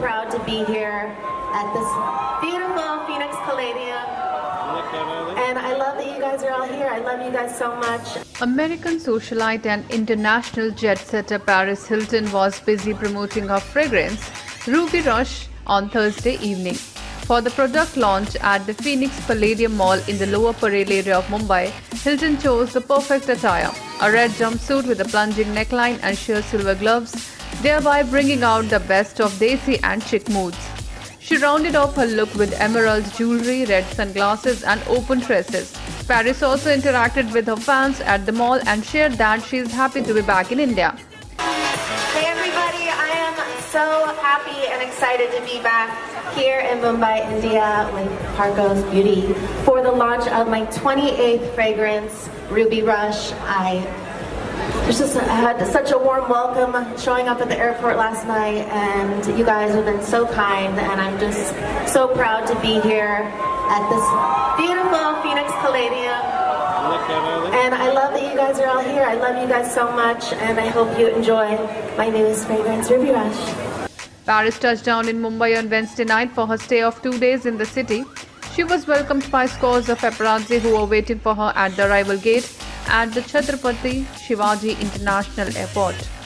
proud to be here at this beautiful Phoenix Palladium. And I love that you guys are all here. I love you guys so much. American socialite and international jet setter Paris Hilton was busy promoting her fragrance, Ruby Rush, on Thursday evening for the product launch at the Phoenix Palladium Mall in the Lower Parel area of Mumbai. Hilton chose the perfect attire, a red jumpsuit with a plunging neckline and sheer silver gloves, thereby bringing out the best of desi and chic moods. She rounded off her look with emerald jewelry, red sunglasses and open tresses. Paris also interacted with her fans at the mall and shared that she is happy to be back in India. Hey everybody, I am so happy and excited to be back here in Mumbai, India with Parco's Beauty for the launch of my 28th fragrance, Ruby Rush. I had such a warm welcome showing up at the airport last night, and you guys have been so kind, and I'm just so proud to be here at this beautiful Phoenix Palladium. And I love that you guys are all here. I love you guys so much, and I hope you enjoy my newest fragrance, Ruby Rush. Paris touched down in Mumbai on Wednesday night for her stay of 2 days in the city. She was welcomed by scores of paparazzi who were waiting for her at the arrival gate at the Chhatrapati Shivaji International Airport.